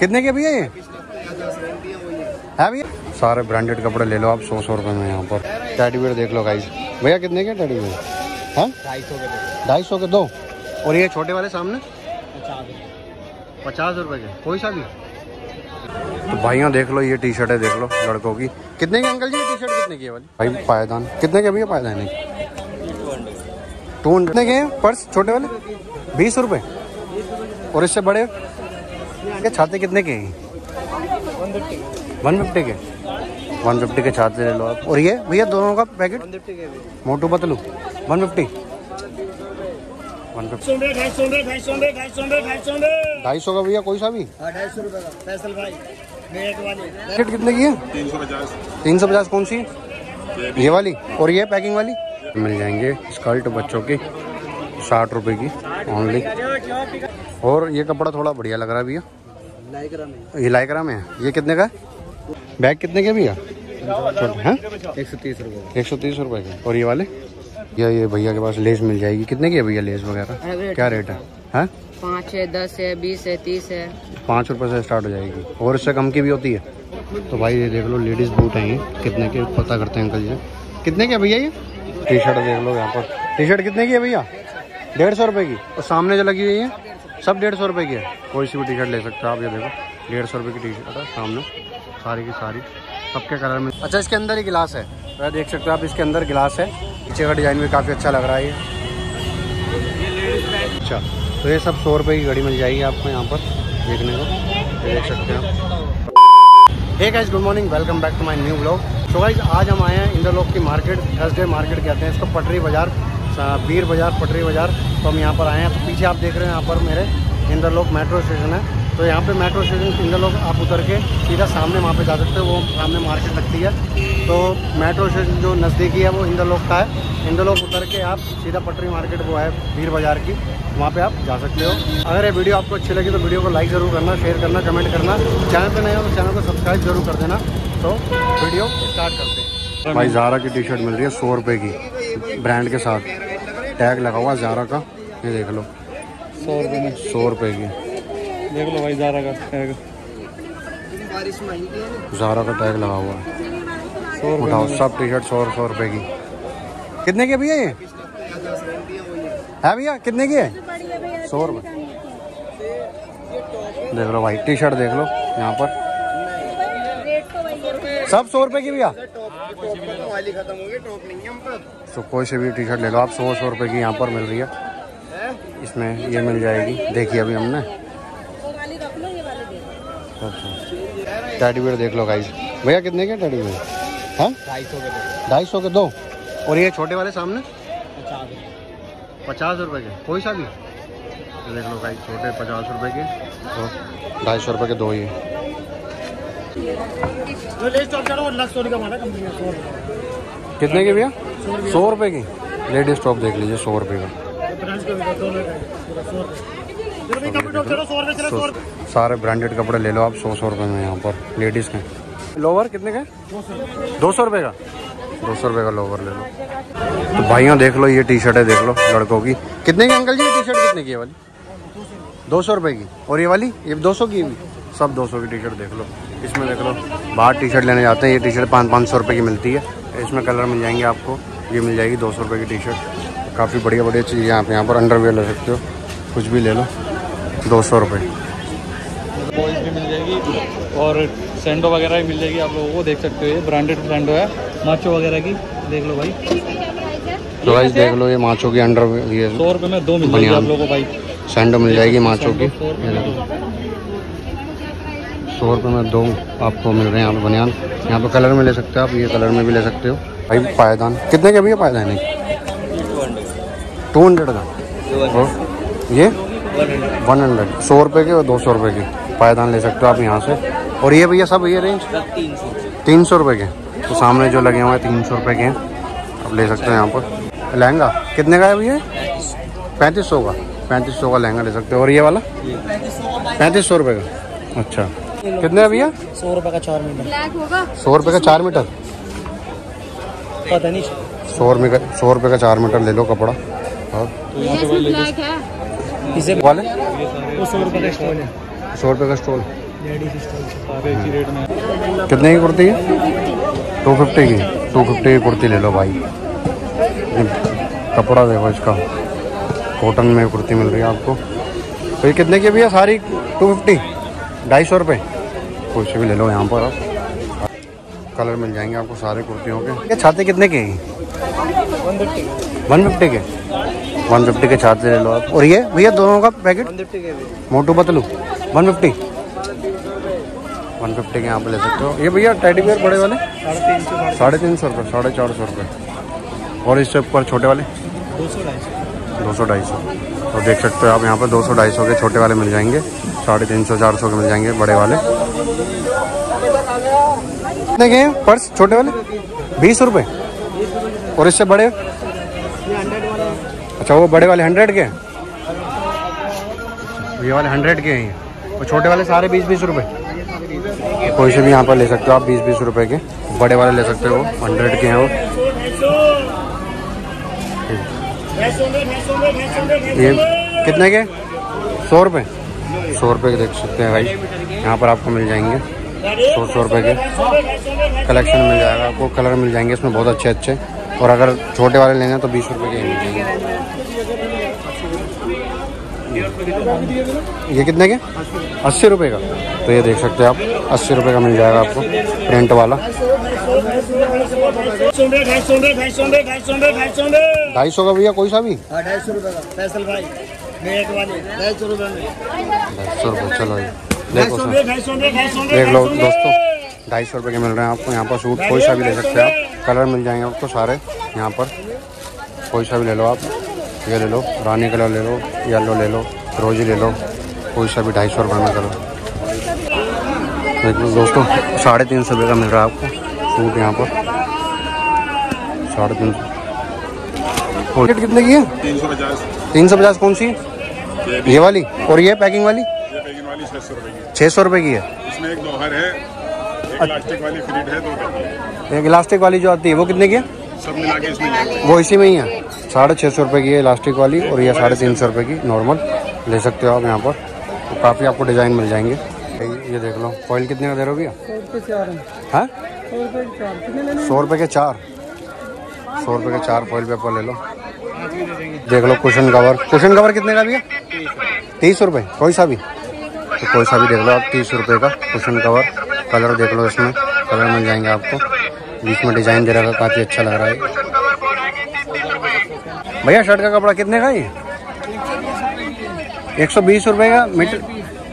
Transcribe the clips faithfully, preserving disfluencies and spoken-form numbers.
कितने के भैया ये है भैया? सारे ब्रांडेड कपड़े ले लो आप सौ सौ रुपये में यहाँ पर। टेडी बियर देख लो गाइस, भैया कितने के टेडी बियर हैं? ढाई सौ के, ढाई सौ के दो। और ये छोटे वाले सामने पचास रुपये के कोई सा भी। तो भाइयों देख लो ये टी शर्ट है, देख लो लड़कों की। कितने की अंकल जी टी शर्ट कितने की है वाली? भाई पायदान कितने के भैया? पायदान टू हंड्रेड के हैं। पर्स छोटे वाले बीस रुपये और इससे बड़े के छाते कितने के हैं? वन फिफ्टी के, वन फिफ्टी के छाते ले लो आप। और ये भैया दोनों का packet Motu Patlu one fifty ढाई सौ का भैया कोई सा भी। पैकेट कितने की है? तीन सौ पचास। कौन सी है ये वाली? और ये पैकिंग वाली मिल जाएंगे स्कर्ट बच्चों की साठ रुपए की ओनली। और ये कपड़ा थोड़ा बढ़िया लग रहा है भैया, ये लाइकरा में है। ये कितने का है? बैग कितने के भैया? एक सौ तीस रुपये, एक सौ तीस रुपये के। और ये वाले भैया, ये भैया के पास लेस मिल जाएगी। कितने की है भैया लेस वगैरह? क्या रेट है? है पाँच है, दस है, बीस है, तीस है। पाँच रुपये से स्टार्ट हो जाएगी और इससे कम की भी होती है। तो भाई ये देख लो लेडीज बूट हैं, ये कितने के पता करते हैं अंकल जी कितने के भैया? ये टी शर्ट देख लो यहाँ पर। टी शर्ट कितने की है भैया? डेढ़ सौ रुपये की। और सामने जो लगी हुई है सब डेढ़ सौ रुपये की है, कोई सी भी टी शर्ट ले सकते हो आप। ये देखो डेढ़ सौ रुपये की टी शर्ट है सामने, सारी की सारी सबके कलर में। अच्छा इसके अंदर ही गिलास है, तो देख सकते हो आप इसके अंदर गिलास है। पीछे का डिज़ाइन भी काफ़ी अच्छा लग रहा है ये। अच्छा तो ये सब सौ रुपये की घड़ी मिल जाएगी आपको यहाँ पर देखने को, देख सकते हो। Hey guys good morning, welcome back to my new blog. So guys आज हम आए हैं इंदरलोक की मार्केट, थर्सडे मार्केट कहते हैं इसको, पटरी बाज़ार, वीर बाज़ार, पटरी बाज़ार। तो हम यहाँ पर आए हैं। तो पीछे आप देख रहे हैं यहाँ पर मेरे इंदरलोक मेट्रो स्टेशन है। तो यहाँ पे मेट्रो स्टेशन इंदरलोक आप उतर के सीधा सामने वहाँ पे जा सकते हो, वो सामने मार्केट लगती है। तो मेट्रो स्टेशन जो नज़दीकी है वो इंदरलोक का है। इंदरलोक उतर के आप सीधा पटरी मार्केट वो है वीर बाज़ार की, वहाँ पर आप जा सकते हो। अगर ये वीडियो आपको अच्छी लगी तो वीडियो को लाइक ज़रूर करना, शेयर करना, कमेंट करना। चैनल पर नए हो तो चैनल को सब्सक्राइब जरूर कर देना। तो वीडियो स्टार्ट करते हैं। भाई ज़ारा की टी शर्ट मिल रही है सौ रुपये की, ब्रांड के साथ टैग लगा हुआ ज़ारा का। ये देख लो सौ रुपये में, सौ रुपये की देख लो भाई ज़ारा का टैग, ज़ारा का टैग लगा हुआ है। उठाओ सब टी शर्ट सौ सौ रुपये की। कितने की भैया ये है? भैया कितने की है? सौ रुपये। देख लो भाई टी शर्ट देख लो यहाँ पर, सब सौ रुपये की भैया। तो कोई से भी टी शर्ट ले लो आप सौ सौ रुपये की यहाँ पर मिल रही है। इसमें ये मिल जाएगी, देखिए अभी हमने। टेडी बियर देख लो गाइस, भैया कितने के टेडी बियर हैं? ढाई सौ के, ढाई सौ के दो। और ये छोटे वाले सामने पचास रुपये के कोई सा भी। तो देख लो गाइस छोटे पचास रुपये के, ढाई सौ रुपये के दो। ये कितने के भैया? सौ रुपये की। लेडीज टॉप देख लीजिए सौ रुपये का। सारे ब्रांडेड कपड़े ले लो आप सौ सौ रुपये में यहाँ पर लेडीज़ के। लोवर कितने के? दो सौ रुपये का, दो सौ रुपये का लोवर ले लो। तो भाइयों देख लो ये टी शर्ट है, देख लो लड़कों की। कितने की अंकल जी टी शर्ट कितने की है वाली? दो सौ रुपये की। और ये वाली ये दो सौ की भी, सब दो सौ की टी शर्ट देख लो। इसमें देख लो बाहर टी शर्ट लेने जाते हैं, ये टी शर्ट पाँच पाँच सौ रुपये की मिलती है। इसमें कलर मिल जाएंगे आपको, ये मिल जाएगी दो सौ रुपये की टी शर्ट। काफ़ी बढ़िया बढ़िया चीज़ें आप यहाँ पर, अंडरवियर ले सकते हो, कुछ भी ले लो दो सौ रुपये। बॉयज़ भी मिल जाएगी और सैंडो वगैरह भी मिल जाएगी आप लोगों को, देख सकते हो। ये ब्रांडेड सैंडो है माचो वगैरह की, देख लो भाई। तो भाई देख लो ये माचो की अंडरवियर, ये सौ रुपये में दो मिल जाएगी आप लोगों को भाई। सैंडो मिल जाएगी माचो की सौ रुपये में दो आपको मिल रहे हैं यहाँ पर बनियान। यहाँ पर कलर में ले सकते हो आप, ये कलर में भी ले सकते हो भाई। पायदान कितने के भैया? पायदान है टू हंड्रेड का और ये वन हंड्रेड, सौ रुपये के और दो सौ रुपये के पायदान ले सकते हो आप यहाँ से। और ये भैया सब ये रेंज तीन सौ रुपये के। तो सामने जो लगे हुए हैं तीन सौ रुपये के हैं, आप ले सकते हो यहाँ पर। लहंगा कितने का है भैया? पैंतीस सौ का, पैंतीस सौ का लहंगा ले सकते हो। और ये वाला पैंतीस सौ रुपये का। अच्छा कितने भैया? सौ रुपये का चार मीटर, सौ रुपये का चार मीटर पता नहीं, सौ रुपये का, सौ रुपये का चार मीटर ले लो कपड़ा। और वाले सौ रुपये का स्टॉल, सौ रुपये का स्टॉल कितने की कुर्ती है? टू फिफ्टी की टू फिफ्टी की कुर्ती ले लो भाई। कपड़ा देखो इसका, कॉटन में कुर्ती मिल रही है आपको। तो ये कितने की भी है सारी? टू फिफ्टी ढाई सौ रुपये कुछ भी ले लो यहाँ पर। आप कलर मिल जाएंगे आपको सारे कुर्तियों के। ये छाते कितने के? वन फिफ्टी के वन फिफ्टी के छाते ले लो आप। और ये भैया दोनों का packet Motu Patlu one fifty one fifty के यहाँ पर ले सकते हो। ये भैया टेडी बियर बड़े वाले साढ़े तीन सौ रुपये साढ़े चार सौ रुपये और इससे ऊपर छोटे वाले दो सौ ढाई सौ। तो देख सकते हो आप यहाँ पर दो सौ ढाई सौ के छोटे वाले मिल जाएंगे, साढ़े तीन सौ चार सौ के मिल जाएंगे बड़े वाले। कितने के हैं पर्स छोटे वाले? बीस रुपये। और इससे बड़े? अच्छा वो बड़े वाले हंड्रेड के हैं, ये वाले हंड्रेड के हैं, और छोटे वाले सारे बीस बीस रुपये। कोई से भी यहाँ पर ले सकते हो आप बीस बीस रुपए के। बड़े वाले ले सकते हो, हंड्रेड के हैं वो। ये कितने के? सौ रुपये सौ रुपये के देख सकते हैं भाई, यहाँ पर आपको मिल जाएंगे सौ सौ रुपये के कलेक्शन मिल जाएगा आपको। कलर मिल जाएंगे इसमें बहुत अच्छे अच्छे। और अगर छोटे वाले लेने हैं तो बीस रुपये के मिल जाएंगे। ये कितने के? अस्सी रुपए का। तो ये देख सकते हैं आप अस्सी रुपए का मिल जाएगा आपको प्रिंट वाला। ढाई सौ का भैया कोई सा भी? ढाई सौ रुपये। चलो देखो देख लो दोस्तों, ढाई सौ रुपये के मिल रहे हैं आपको यहाँ पर सूट। कोई सा भी ले सकते हैं आप, कलर मिल जाएंगे आपको सारे यहाँ पर। कोई सा भी ले लो आप, ये ले लो, रानी कलर ले लो, येलो ले लो, रोजी ले लो, कोई सा भी ढाई सौ रुपये में करो। दोस्तों साढ़े तीन सौ रुपये का मिल रहा है आपको सूट यहाँ पर, साढ़े तीन सौ। पैकेट कितने की है? तीन सौ पचास तीन सौ पचास कौन सी है? ये वाली। और ये पैकिंग वाली? ये पैकिंग वाली छः सौ रुपये की छः सौ रुपये की है। इसमें एक दोहर है, एक इलास्टिक वाली फिट है, दो एक इलास्टिक वाली जो आती है वो कितने की है? सब मिला के इसमें वो इसी में ही है, साढ़े छः सौ रुपये की है इलास्टिक वाली। और ये साढ़े तीन सौ रुपये की नॉर्मल ले सकते हो आप यहाँ पर। तो काफ़ी आपको डिज़ाइन मिल जाएंगे। ये देख लो कॉइल कितने का दे रहे हो भैया? हैं सौ रुपये के चार सौ रुपये के चार फॉइल पेपर ले लो। देख लो कुशन कवर, कुशन कवर कितने का भैया? तीस रुपये कोई सा भी। तो कोई सा भी देख लो आप, तीस रुपये का कुशन कवर। कलर देख लो, इसमें कलर मिल जाएंगे आपको, बीच में डिजाइन दे रहा है, काफी अच्छा लग रहा है। भैया शर्ट का कपड़ा कितने का है? एक सौ बीस रुपये का मीटर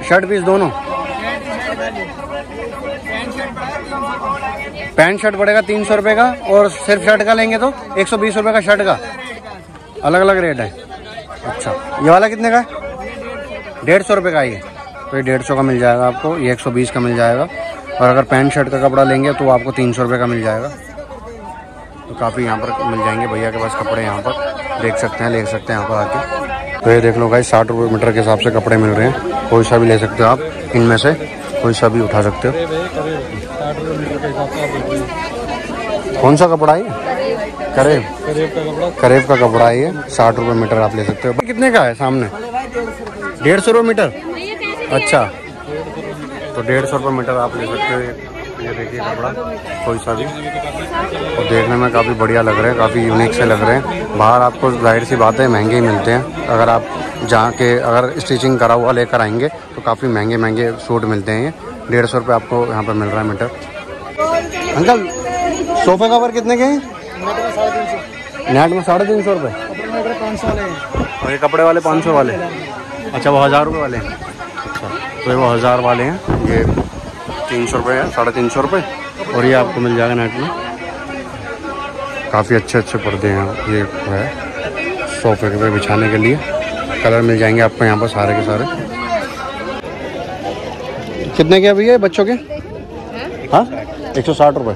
शर्ट पीस दोनों। पैंट शर्ट पड़ेगा तीन सौ रुपये का, और सिर्फ शर्ट का लेंगे तो एक सौ बीस रुपये का शर्ट का अलग अलग रेट है। अच्छा ये वाला कितने का है? डेढ़ सौ रुपये का ये। तो ये डेढ़ सौ का मिल जाएगा आपको, ये एक सौ बीस का मिल जाएगा। और अगर पैंट शर्ट का कपड़ा लेंगे तो आपको तीन सौ रुपये का मिल जाएगा। तो काफ़ी यहाँ पर मिल जाएंगे भैया के पास कपड़े, यहाँ पर देख सकते हैं, ले सकते हैं यहाँ पर आके। तो ये देख लो भाई, साठ रुपये मीटर के हिसाब से कपड़े मिल रहे हैं। कोई सा भी ले सकते हो आप, इनमें से कोई सा भी उठा सकते हो। कौन सा कपड़ा है? करेब करेब का कपड़ा है ये, साठ रुपये मीटर आप ले सकते हो। कितने का है सामने? डेढ़ सौ रुपये मीटर। अच्छा तो डेढ़ सौ रुपये मीटर आप ले सकते हो। ये देखिए कपड़ा कोई सा भी, और देखने में काफ़ी बढ़िया लग रहे हैं, काफ़ी यूनिक से लग रहे हैं। बाहर आपको जाहिर सी बात है महंगे ही मिलते हैं। अगर आप जहाँ के अगर स्टिचिंग करा हुआ लेकर आएंगे तो काफ़ी महंगे महंगे सूट मिलते हैं। ये डेढ़ सौ रुपये आपको यहाँ पर मिल रहा है मीटर। अंकल सोफे कवर कितने के हैं? नेट में साढ़े तीन सौ रुपये। और ये कपड़े वाले पाँच सौ वाले? अच्छा वो हज़ार रुपये वाले हैं। तो वो हज़ार वाले हैं, ये तीन सौ रुपये है, साढ़े तीन सौ रुपये। और ये आपको मिल जाएगा नेट में। काफ़ी अच्छे अच्छे पर्दे हैं ये है सोफे पे बिछाने के लिए। कलर मिल जाएंगे आपको यहाँ पर सारे के सारे। कितने के अभी है बच्चों के? हाँ एक सौ साठ रुपये।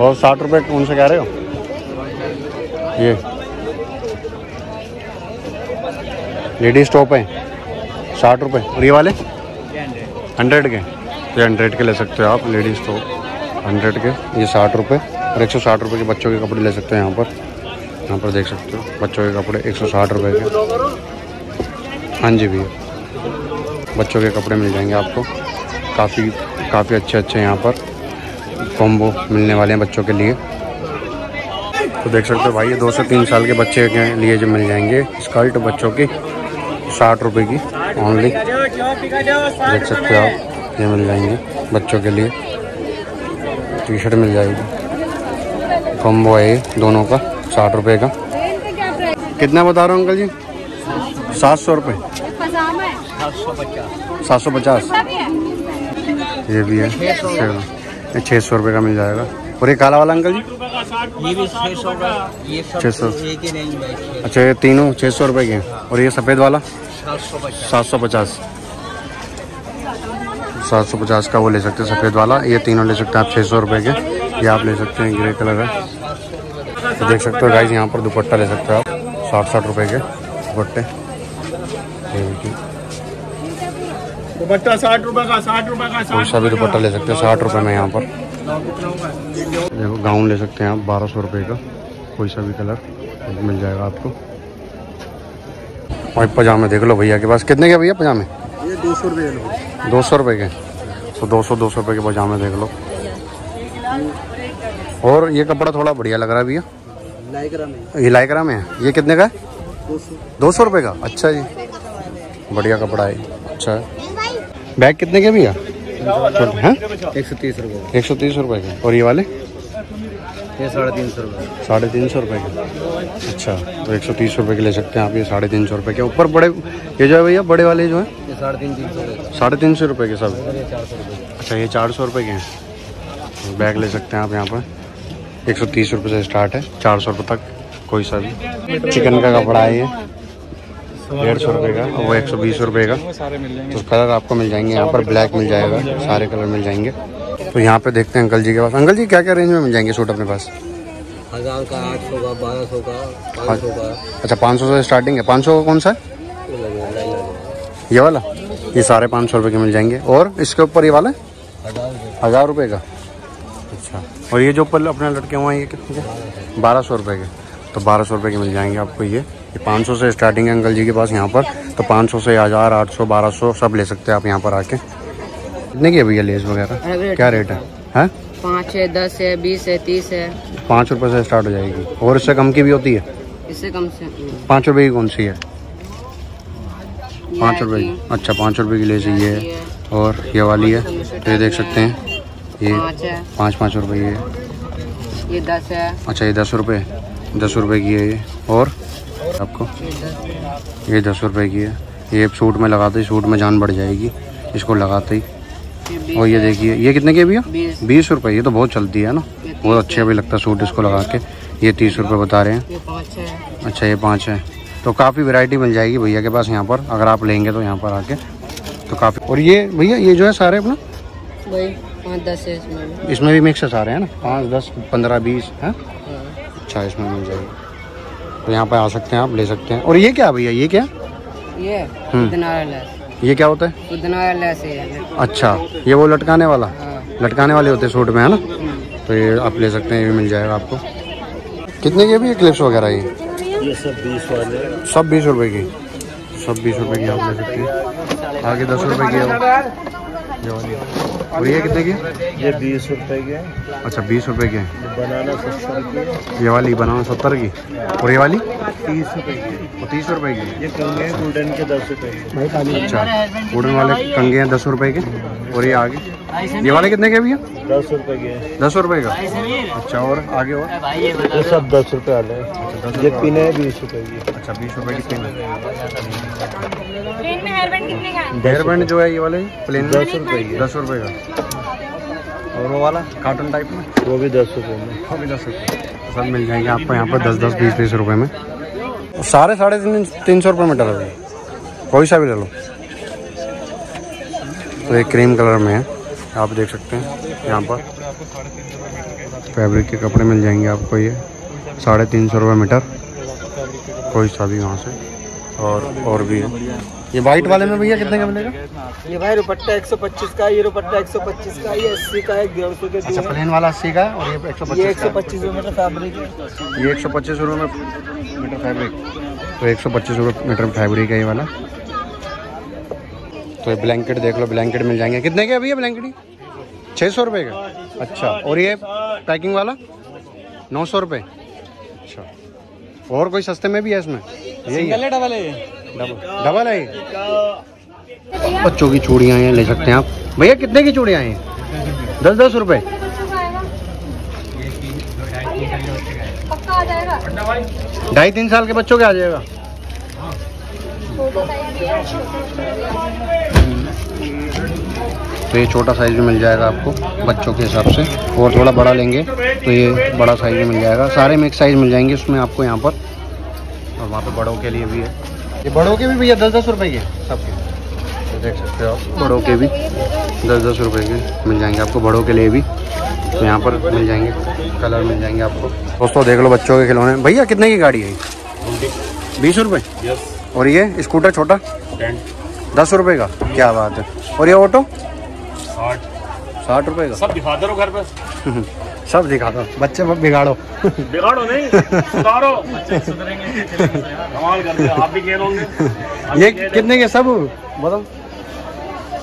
और साठ रुपये कौन से कह रहे हो? ये लेडीज टॉप है साठ रुपये। और ये वाले हंड्रेड के? ये हंड्रेड के ले सकते हो आप, लेडीज़ तो हंड्रेड के। ये साठ रुपये और एक सौ साठ रुपये के बच्चों के कपड़े ले सकते हैं यहाँ पर। यहाँ पर देख सकते हो बच्चों के कपड़े एक सौ साठ रुपये के। हाँ जी भैया बच्चों के कपड़े मिल जाएंगे आपको। काफ़ी काफ़ी अच्छे अच्छे यहाँ पर कॉम्बो मिलने वाले हैं बच्चों के लिए। तो देख सकते हो भाई ये दो से तीन साल के बच्चे के लिए जो मिल जाएंगे स्कर्ट बच्चों की साठ रुपये की ओनली। देख सकते हो आप ये मिल जाएंगे बच्चों के लिए, टी शर्ट मिल जाएगी, कॉम्बो है दोनों का साठ रुपये का। कितना बता रहे हो अंकल जी? सात सौ रुपये, सात सौ पचास। ये भी है छः सौ रुपये का मिल जाएगा। और ये काला वाला अंकल जी? ये भी छः सौ का, ये छः सौ। अच्छा ये तीनों छः सौ रुपये के हैं। और ये सफ़ेद वाला सात सौ पचास, सात सौ पचास का वो ले सकते हैं सफ़ेद वाला। ये तीनों ले सकते हैं आप छः सौ रुपये के। ये आप ले सकते हैं ग्रे कलर है। तो देख सकते हो गाइस यहाँ पर दुपट्टा ले सकते हो आप साठ साठ रुपये के दुपट्टे। दुपट्टा साठ रुपये का, साठ रुपये का कौन सा भी दुपट्टा ले सकते हैं साठ रुपये में। यहाँ पर देखो गाउन ले सकते हैं आप बारह सौ रुपये का, कोई सा भी कलर मिल जाएगा आपको। और पजामे देख लो भैया के पास। कितने के भैया पजामे? ये दो सौ रुपये के, दो सौ रुपये के। तो दो सौ दो सौ रुपये के पजामे देख लो। और ये कपड़ा थोड़ा बढ़िया लग रहा है भैया, ये लाइकरा में है। ये कितने का है? दो सौ रुपये का। अच्छा जी बढ़िया कपड़ा है, अच्छा है। बैग कितने के भैया? एक सौ तीस रुपये, एक सौ तीस रुपये के। और ये वाले? ये साढ़े तीन सौ रुपये, साढ़े तीन सौ रुपये के। अच्छा तो एक सौ तीस रुपये के ले सकते हैं आप ये साढ़े तीन सौ रुपये के। ऊपर बड़े ये जो है भैया बड़े वाले जो है साढ़े तीन सौ रुपये के सब। अच्छा ये चार सौ रुपये के हैं। बैग ले सकते हैं आप यहाँ पर, एक सौ तीस रुपये से स्टार्ट है, चार सौ रुपये तक कोई सा भी। चिकन का कपड़ा है ये डेढ़ सौ रुपये का, वो एक सौ बीस रुपये का। तो कलर आपको मिल जाएंगे यहाँ पर, ब्लैक मिल जाएगा, सारे कलर मिल जाएंगे। तो यहाँ पे देखते हैं अंकल जी के पास। अंकल जी क्या क्या रेंज में मिल जाएंगे सूट अपने पास? हज़ार का, आठ सौ का, बारह सौ का, पाँच सौ का। अच्छा पाँच सौ से स्टार्टिंग है। पाँच सौ का कौन सा है? ये वाला, ये सारे पाँच सौ रुपये के मिल जाएंगे। और इसके ऊपर ये वाला हज़ार रुपये का। अच्छा और ये जो ऊपर अपने लटके हुए हैं ये कितने के? बारह सौ रुपये के। तो बारह सौ रुपये के मिल जाएंगे आपको। ये ये पाँच सौ से स्टार्टिंग है अंकल जी के पास यहाँ पर। तो पाँच सौ से हज़ार, आठ सौ, बारह सौ सब ले सकते हैं आप यहाँ पर आके। कितने की है भैया लेस वगैरह? क्या रेट है? है पाँच है, दस है, बीस है, तीस है। पाँच रुपये से स्टार्ट हो जाएगी। और इससे कम की भी होती है? इससे कम से पाँच रुपये की कौन सी है? पाँच रुपये की। अच्छा पाँच रुपये की लेस ये है। और ये वाली है तो ये देख सकते हैं ये पाँच पाँच रुपये की है। ये दस है। अच्छा ये दस रुपये, दस रुपये की है ये। और आपको ये दस रुपये की है। ये सूट में लगाते ही सूट में जान बढ़ जाएगी इसको लगाते ही। और ये देखिए ये कितने की भैया? बीस रुपये। ये तो बहुत चलती है ना, बहुत अच्छे भी लगता है सूट इसको लगा के। ये तीस रुपये बता रहे हैं। अच्छा ये पाँच है। तो काफ़ी वैरायटी मिल जाएगी भैया के पास यहाँ पर, अगर आप लेंगे तो यहाँ पर आके तो काफ़ी। और ये भैया ये जो है सारे अपना इसमें भी मिक्स है सारे है ना, पाँच दस पंद्रह बीस है। अच्छा इसमें मिल जाएगी। तो यहाँ पर आ सकते हैं आप, ले सकते हैं। और ये क्या भैया? ये क्या? ये किनारा लेस। ये क्या होता है? किनारा लेस है। अच्छा ये वो लटकाने वाला, लटकाने वाले होते हैं सूट में है ना। तो ये आप ले सकते हैं, ये भी मिल जाएगा आपको। कितने के भी क्लिप्स वगैरह? ये ये सब बीस वाले, सब बीस रुपये की, सब बीस रुपये की आप ले सकते हैं। आगे दस रुपये की। और ये कितने की? ये बीस रुपए की है। अच्छा बीस रुपए की है। बनाना सत्तर की। ये वाली बनाना सत्तर की। और ये वाली तीस रुपए की, तीस रुपए की। ये कंगे गोल्डन के दस रुपए की। अच्छा गोल्डन वाले कंगे हैं दस रुपए के। और ये आगे ये वाले कितने के भैया? दस रुपए के, दस रुपए का। अच्छा और आगे और ये सब दस रुपए वाले हैं। ये पिन है बीस रुपए की। अच्छा बीस रुपए की पिन है। हेयरबैंड जो है ये वाले प्लेन दस रुपए की, दस रुपए का। और वो वाला कार्टन टाइप में वो भी दस रुपये में, वो भी दस रुपये। सब मिल जाएंगे आपको यहाँ पर दस दस बीस बीस रुपये में। सारे साढ़े तीन तीन सौ रुपये में डल रही है, कोई सा भी ले लो। तो ये क्रीम कलर में है आप देख सकते हैं यहाँ पर। फैब्रिक के कपड़े मिल जाएंगे आपको ये साढ़े तीन सौ रुपये मीटर, कोई सा भी वहाँ से। और और भी है। ये वाइट वाले में भैया कितने का मिलेगा? ये भाई दुपट्टा एक सौ पच्चीस का, ये दुपट्टा एक सौ पच्चीस का, ये अस्सी का है, डेढ़ सौ के। अच्छा प्लेन वाला अस्सी का और ये एक सौ पच्चीस, एक सौ पच्चीस रुपये का फैब्रिक है। ये एक सौ पच्चीस रुपये में मीटर फैब्रिक। तो एक सौ पच्चीस रुपये मीटर फैब्रिक है ये वाला। तो ये ब्लैंकेट देख लो, ब्लैंकेट मिल जाएंगे। कितने के अभी है ब्लैंकेट? छः सौ रुपये का। अच्छा, और ये पैकिंग वाला नौ सौ रुपये। अच्छा, और कोई सस्ते में भी है इसमें? यही है, डबल है, डबल है ये। बच्चों की चूड़ियाँ हैं, ले सकते हैं आप। भैया कितने की चूड़ियाँ हैं? दस दस रुपये। ढाई तीन साल के बच्चों के आ जाएगा। तो ये छोटा साइज भी मिल जाएगा आपको बच्चों के हिसाब से, और थोड़ा बड़ा लेंगे तो ये बड़ा साइज भी मिल जाएगा। सारे मिक्स साइज मिल जाएंगे उसमें आपको यहाँ पर। और वहाँ पे बड़ों के लिए भी है, ये बड़ों के भी भैया दस दस रुपये के सबके। तो देख सकते हो आप, बड़ों के भी दस दस रुपये के मिल जाएंगे आपको, बड़ों के लिए भी। तो यहाँ पर मिल जाएंगे, कलर मिल जाएंगे आपको। दोस्तों देख लो बच्चों के खिलौने। भैया कितने की गाड़ी है? बीस रुपये। और ये स्कूटर छोटा दस रुपये का, क्या बात है। और ये ऑटो साठ साठ रुपये का। सब दिखा दो घर पे सब दिखा दो, बच्चे मत बिगाड़ो बिगाड़ो नहीं सुधारो, बच्चे सुधरेंगे। कमाल करते हो आप भी, खेल होंगे। ये कितने के सब? मतलब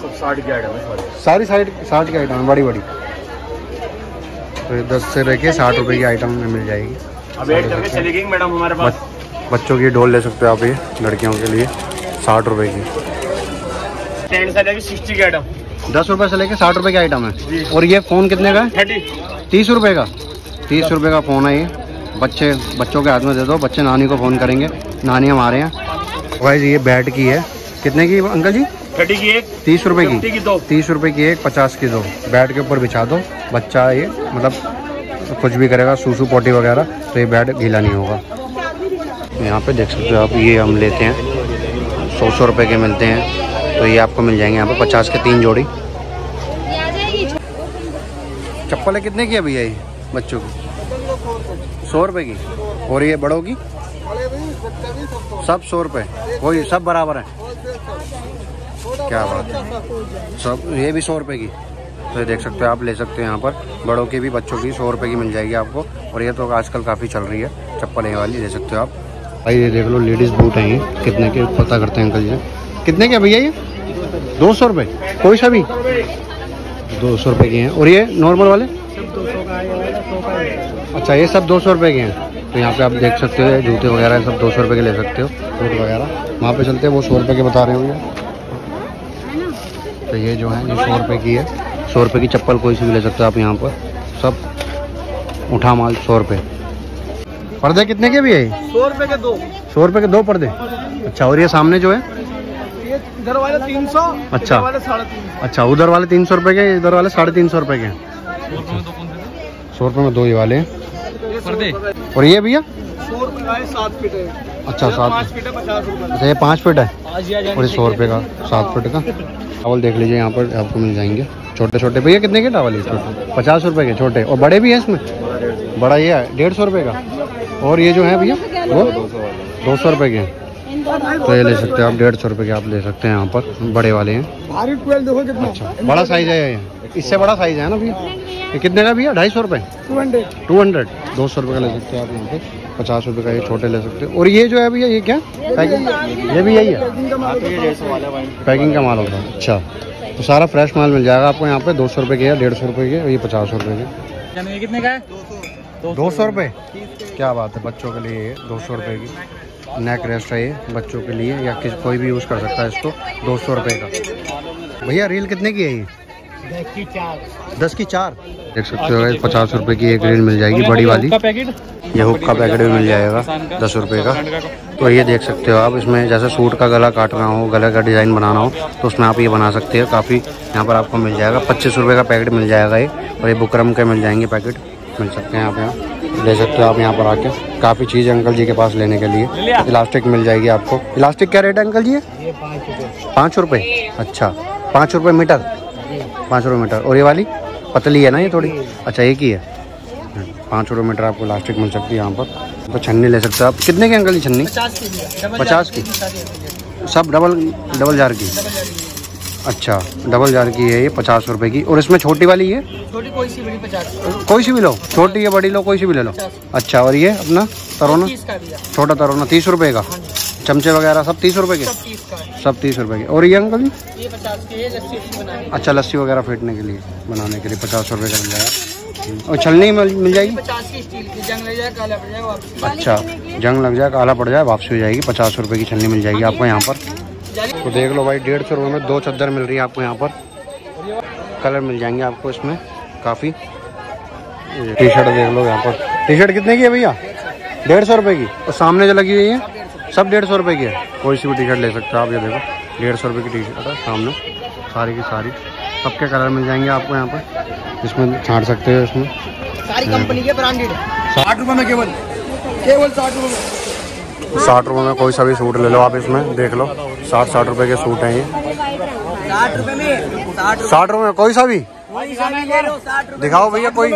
सब साठ के आइटम, सारी साइड साठ के आइटम, बड़ी बड़ी। तो ये दस से लेके साठ रुपये की आइटम में मिल जाएगी। अब एड करके चली गई मैडम हमारे पास। बच्चों की डोल ले सकते हो आप, ये लड़कियों के लिए साठ रुपए की। टेन से लेके सिक्सटी की आइटम, दस रुपए से लेके साठ रुपए की आइटम है। और ये फ़ोन कितने का है? तीस रुपए का। तीस रुपए का फ़ोन है ये। बच्चे बच्चों के हाथ में दे दो, बच्चे नानी को फ़ोन करेंगे, नानी हम आ रहे हैं। वाइज ये बैट की है, कितने की अंकल जी? थर्टी की एक, तीस रुपये की दो, तीस रुपये की एक, पचास की दो। बैट के ऊपर बिछा दो, बच्चा ये मतलब कुछ भी करेगा, सूसू पोटी वगैरह, तो ये बैट गीला नहीं होगा। यहाँ पे देख सकते हो आप, ये हम लेते हैं सौ सौ रुपये के मिलते हैं, तो ये आपको मिल जाएंगे यहाँ पे पचास के तीन जोड़ी। चप्पल है कितने की अभी है ये बच्चों की? सौ रुपये की। और ये बड़ों की सब सौ रुपये, वही सब बराबर है, क्या बात है। सब ये भी सौ रुपये की, तो ये देख सकते हो आप, ले सकते हो यहाँ पर। बड़ों की भी बच्चों की सौ रुपये की मिल जाएगी आपको। और ये तो आजकल काफ़ी चल रही है चप्पल, ये वाली ले सकते हो आप। भाई ये देख लो, लेडीज़ बूट हैं ये, कितने के पता करते हैं अंकल जी? कितने के भैया ये? दो सौ रुपये, कोई सा भी दो सौ रुपये के हैं। और ये नॉर्मल वाले अच्छा, ये सब दो सौ रुपये के हैं। तो यहाँ पे आप देख सकते हो जूते वगैरह सब दो सौ रुपये के ले सकते हो, बूट वगैरह। वहाँ पे चलते हैं, वो सौ रुपये के बता रहे होंगे। तो ये जो है ये सौ रुपये की है। सौ रुपये की चप्पल कोई सी भी ले सकते हो आप यहाँ पर, सब उठा माल सौ रुपये। पर्दे कितने के भी है? सौ रुपए के दो। सौ रुपए के दो पर्दे, अच्छा। और ये सामने जो है ये इधर वाले तीन सौ, अच्छा वाले साढ़े तीन सौ। अच्छा, उधर वाले तीन सौ रुपए के, इधर वाले साढ़े तीन सौ रुपए के। सौ रुपए में दो ये वाले पर्दे। और ये भैया सौ रुपए का सात फीट है। अच्छा, सात फीट है, पचास रुपए। अच्छा, ये पाँच फीट है। और ये सौ रुपए का सात फीट का। चावल देख लीजिए यहाँ पर आपको मिल जाएंगे छोटे छोटे। भैया कितने के चावल? पचास रुपए के छोटे। और बड़े भी हैं इसमें? बड़ा ये है डेढ़ सौ रुपये का। और ये जो है भैया वो दो सौ रुपये के हैं। तो ये ले सकते हैं आप, डेढ़ सौ रुपये के आप ले सकते हैं यहाँ पर, बड़े वाले हैं। अच्छा, बड़ा साइज है ये, इससे बड़ा साइज है ना भैया? ये कितने का भैया? ढाई सौ रुपये, टू हंड्रेड। दो सौ रुपये का ले सकते हैं आप यहाँ पे। पचास रुपये का ये छोटे ले सकते हैं। और ये जो है भैया ये क्या पैकिंग? ये भी यही है, पैकिंग का माल होता है। अच्छा, तो सारा फ्रेश माल मिल जाएगा आपको यहाँ पर। दो सौ रुपये के, डेढ़ सौ रुपये के, ये पचास रुपये के। कितने का है? दो सौ रुपये, क्या बात है। बच्चों के लिए दो सौ रुपये की नेक रेस्ट है ये, बच्चों के लिए या किसी कोई भी यूज़ कर सकता है इसको। दो सौ रुपये का। भैया रील कितने की है ये? दस की चार, दस की चार देख सकते हो। पचास रुपये की एक रील मिल जाएगी बड़ी वाली। यह हुक का पैकेट भी मिल जाएगा दस रुपये का। तो ये देख सकते हो आप, इसमें जैसे सूट का गला काटना हो, गले का डिज़ाइन बनाना हो, तो उसमें आप ये बना सकते हो। काफ़ी यहाँ पर आपको मिल जाएगा। पच्चीस रुपये का पैकेट मिल जाएगा ये। और ये बुकरम के मिल जाएंगे पैकेट, मिल सकते हैं आप यहाँ, ले सकते हो आप यहाँ पर आके। काफ़ी चीज़ अंकल जी के पास लेने के लिए। इलास्टिक मिल जाएगी आपको। इलास्टिक क्या रेट है अंकल जी? ये पाँच रुपये। अच्छा, पाँच रुपये मीटर, पाँच रुपये मीटर। और ये वाली पतली है ना ये थोड़ी? अच्छा, एक ही है। पाँच रुपये मीटर आपको इलास्टिक मिल सकती है यहाँ पर। तो छन्नी ले सकते हो आप। कितने की अंकल जी छन्नी? पचास की, सब डबल डबल जार की। अच्छा, डबल जार की है ये, पचास रुपए की। और इसमें छोटी वाली है? छोटी कोई सी, बड़ी पचास। कोई सी भी लो, छोटी या बड़ी लो, कोई सी भी ले लो। अच्छा, और ये अपना तरोना, छोटा तरोना तीस रुपए का। चमचे वगैरह सब तीस रुपए के, सब तीस का है। सब तीस रुपए के। और ये अंकल जी ये पचास के है, लस्सी बनाने। अच्छा लस्सी वगैरह फेंटने के लिए, बनाने के लिए पचास रुपए का मिल जाएगा। और छलनी मिल जाएगी पचास की, स्टील की, जंग लग जाए काला पड़ जाए वापसी। अच्छा जंग लग जाए काला पड़ जाए वापसी हो जाएगी। पचास रुपए की छलनी मिल जाएगी आपको यहाँ पर। तो देख लो भाई डेढ़ सौ रुपये में दो चादर मिल रही है आपको यहाँ पर। कलर मिल जाएंगे आपको इसमें काफ़ी। टी शर्ट देख लो यहाँ पर। टी शर्ट कितने की है भैया? डेढ़ सौ रुपये की। और सामने जो लगी हुई है सब डेढ़ सौ रुपये की है। कोई सी भी टी शर्ट ले सकते हो आप। ये देखो डेढ़ सौ रुपये की टी शर्ट है सामने, सारी की सारी। सबके कलर मिल जाएंगे आपको यहाँ पर। इसमें छाँट सकते हो, इसमें सारी कंपनी के ब्रांडेड। साठ रुपये में केवल केवल साठ रुपये में साठ रुपये में कोई सा भी सूट ले लो आप। इसमें देख लो साठ साठ रुपये के सूट हैं ये। साठ रुपये में साठ रुपये में कोई सा भी दिखाओ भैया। कोई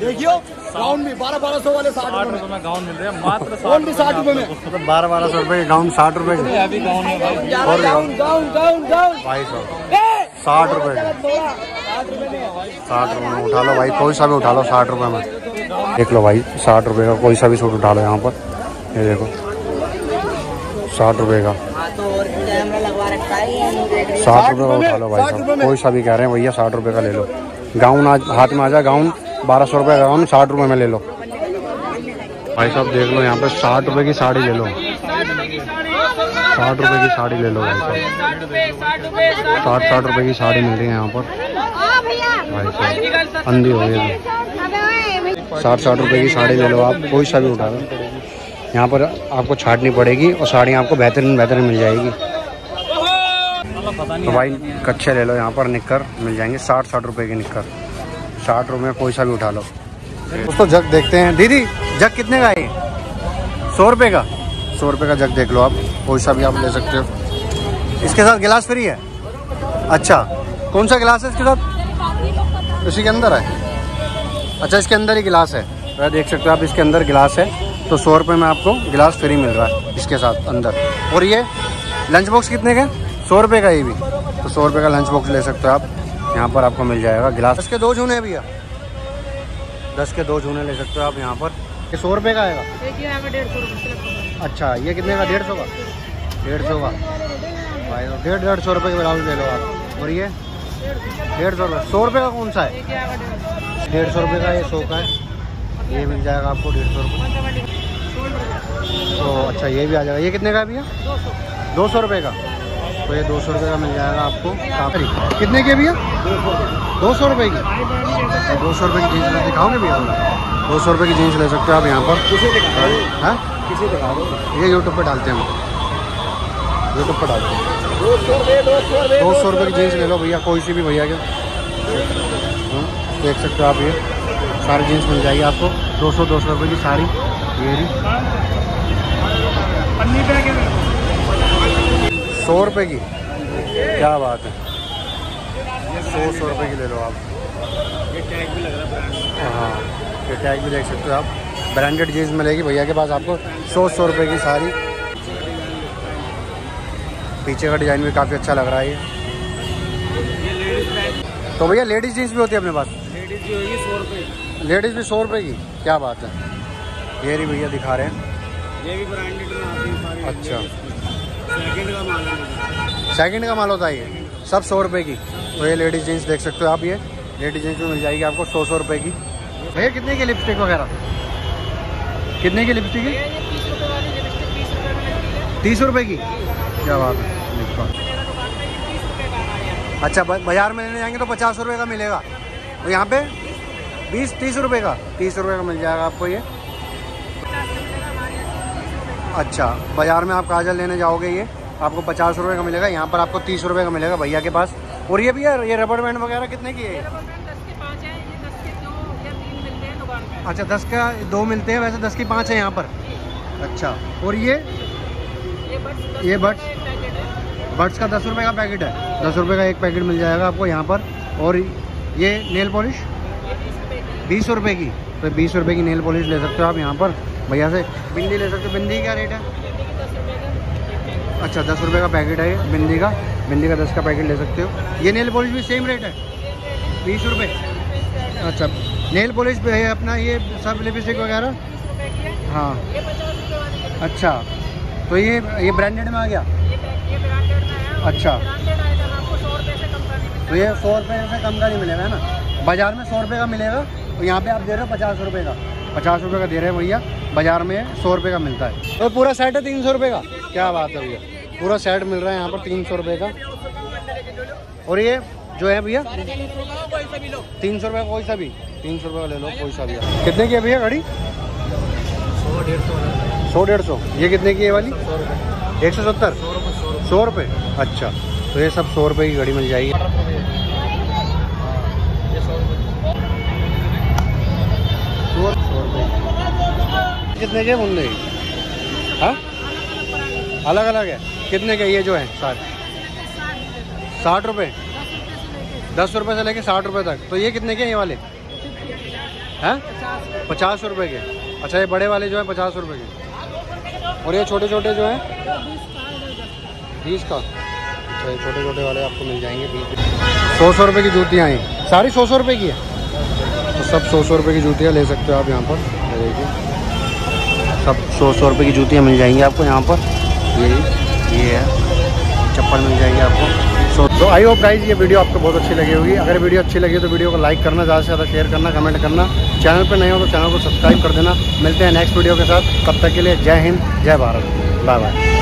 देखियो गाउन भी बारह बारह सौ वाले साठ रुपए में गाउन मिल रहे हैं मात्र। गाउन भी साठ रुपए में, बारह बारह सौ रुपए गाउन साठ रुपए के। अभी गाउन है भाई, और गाउन गाउन गाउन गाउन भाई सौ साठ रुपए साठ रुपए में उठा लो भाई। कोई सा भी उठा लो साठ रुपए में। देख लो भाई साठ रुपए का कोई सा भी सूट उठा लो यहाँ पर। ये देखो साठ रुपए का, साठ रुपए का उठा लो भाई साहब। कोई सा भी कह रहे हैं भैया साठ रुपए का ले लो। गाउन आज हाथ में आ जाए, गाउन बारह सौ रुपये का गाउन साठ रुपए में ले लो भाई साहब। देख लो यहाँ पे साठ रुपए की साड़ी ले लो, साठ रुपए की साड़ी ले लो भाई साहब। साठ साठ रुपए की साड़ी मिल रही है यहाँ पर भाई साहब। अंधी हो गई। साठ साठ रुपए की साड़ी ले लो आप, कोई सा भी उठा लो। यहाँ पर आपको छाटनी पड़ेगी और साड़ी आपको बेहतरीन बेहतरीन मिल जाएगी। तो भाई कच्चे ले लो यहाँ पर, निक्कर मिल जाएंगे साठ साठ रुपए के। निक्कर साठ रुपये में कोई सा भी उठा लो। उसको जग देखते हैं। दीदी जग कितने का है? सौ रुपये का। सौ रुपये का जग देख लो आप, कोई सा भी आप ले सकते हो। इसके साथ गिलास फ्री है। अच्छा कौन सा गिलास है इसके साथ? इसी के अंदर है। अच्छा इसके अंदर ही गिलास है। तो देख सकते हो आप इसके अंदर गिलास है। तो सौ रुपये में आपको गिलास फ्री मिल रहा है इसके साथ अंदर। और ये लंच बॉक्स कितने का? सौ रुपये का ये भी। तो सौ रुपये का लंच बॉक्स ले सकते हो आप। यहाँ पर आपको मिल जाएगा गिलास। दस के दो जूने भैया, दस के दो जूने ले सकते हो आप यहाँ पर। ये सौ रुपये का आएगा। डेढ़ सौ रुपये। अच्छा ये कितने का? डेढ़ सौ का। डेढ़ सौ का भाई, डेढ़ डेढ़ सौ रुपये के ब्लाउज ले लो आप। और ये डेढ़ सौ रुपये। सौ रुपये का कौन सा है? डेढ़ सौ रुपये का ये सौ का है। ये मिल जाएगा आपको डेढ़ सौ रुपये। तो अच्छा ये भी आ जाएगा। ये कितने का है भैया? दो सौ रुपये का। तो ये दो सौ रुपये का मिल जाएगा आपको। काफी कितने के भैया? दो सौ रुपये की। दो सौ रुपये की जीन्स ले दिखाओगे भैया? दो सौ रुपये की जीन्स ले सकते हो आप यहाँ पर। हैं किसी दिखा दो, ये यूट्यूब पर डालते हैं हम, यूट्यूब पर डालते हैं। दो सौ रुपये की जीन्स ले लो भैया, कोई सी भी भैया के। देख सकते हो आप ये सारी जीन्स मिल जाएगी आपको। दो सौ दो सौ रुपये की साड़ी। सौ रुपये की, क्या बात है। सौ सौ रुपये की ले लो आप। ये टैग भी लग रहा है। हाँ ये टैग भी देख सकते हो आप। ब्रांडेड जीन्स मिलेगी भैया के पास आपको। सौ सौ रुपये की साड़ी। पीछे का डिज़ाइन भी काफ़ी अच्छा लग रहा है ये। तो भैया लेडीज़ जीन्स भी होती है अपने पास? लेडीज़ भी होगी सौ रुपये। लेडीज़ भी सौ रुपये की, क्या बात है। ये भी भैया दिखा रहे हैं, ये भी ब्रांडेड है। अच्छा सेकंड का माल है, सेकंड का माल होता है ये सब सौ रुपए की। तो ये लेडीज जीन्स देख सकते हो आप। ये लेडीज जीन्स में मिल जाएगी आपको सौ सौ रुपए की। भैया कितने की लिपस्टिक वगैरह? कितने की लिपस्टिक है? तीस रुपए की, क्या बात है। अच्छा बाजार में लेने जाएंगे तो पचास रुपये का मिलेगा और यहाँ पे बीस तीस रुपये का। तीस रुपये का मिल जाएगा आपको ये। अच्छा बाज़ार में आप काजल लेने जाओगे ये आपको पचास रुपये का मिलेगा, यहाँ पर आपको तीस रुपये का मिलेगा भैया के पास। और ये भैया ये रबड़ बैंड वगैरह कितने की है? अच्छा दस का दो मिलते हैं, वैसे दस की पाँच है यहाँ पर। अच्छा और ये ये बट्स, बट्स का दस रुपये का पैकेट है। दस रुपये का एक पैकेट मिल जाएगा आपको यहाँ पर। और ये नेल पॉलिश बीस रुपये की। तो बीस रुपये की नेल पॉलिश ले सकते हो आप यहाँ पर भैया से। बिंदी ले सकते हो, बिंदी क्या रेट है? अच्छा दस रुपये का पैकेट है ये बिंदी का। बिंदी का दस का पैकेट ले सकते हो। ये नेल पॉलिश भी सेम रेट है बीस रुपये। अच्छा नेल पॉलिश पे है अपना ये सब लिपस्टिक वगैरह। हाँ अच्छा तो ये ये ब्रांडेड में आ गया। ये ब्रांडेड में है। अच्छा, ब्रांडेड आइटम आपको सौ रुपये से कम का नहीं मिलेगा। तो ये सौ रुपये से कम का नहीं मिलेगा, है ना। बाज़ार में सौ रुपये का मिलेगा और यहाँ पे आप दे रहे हो पचास रुपये का। पचास रुपये का दे रहे हैं भैया, बाज़ार में सौ रुपये का मिलता है। तो पूरा सेट है तीन सौ रुपये का। क्या बात है भैया, पूरा सेट मिल रहा है यहाँ पर तीन सौ रुपये का। और ये जो है भैया तीन सौ रुपये का, कोई सा भी तीन सौ रुपये का ले लो, कोई सा भी। कितने की है भैया घड़ी? सौ डेढ़ सौ सौ डेढ़ सौ ये कितने की है वाली? एक सौ सत्तर सौ रुपये। अच्छा, तो ये सब सौ रुपये की घड़ी मिल जाएगी। कितने के बुंदे? हाँ, अलग अलग है। कितने के ये जो है? साठ साठ रुपये, दस रुपये से लेके साठ रुपये तक। तो ये कितने के ये वाले हैं? पचास रुपये के। अच्छा, ये बड़े वाले जो है पचास रुपये के। और ये छोटे छोटे जो हैं बीस का। अच्छा, ये छोटे छोटे वाले आपको मिल जाएंगे बीस। सौ सौ रुपये की जूतियाँ हैं, सारी सौ सौ रुपये की है। तो सब सौ सौ रुपये की जूतियाँ ले सकते हो आप यहाँ पर। देखिए, सब सौ सौ रुपये की जूतियाँ मिल जाएंगी आपको यहाँ पर। ये ये है, चप्पल मिल जाएगी आपको। तो आई होप गाइज ये वीडियो आपको बहुत अच्छी लगी होगी। अगर वीडियो अच्छी लगी तो वीडियो को लाइक करना, ज़्यादा से ज़्यादा शेयर करना, कमेंट करना। चैनल पर नए हो तो चैनल को सब्सक्राइब कर देना। मिलते हैं नेक्स्ट वीडियो के साथ, तब तक के लिए जय हिंद, जय भारत, बाय बाय।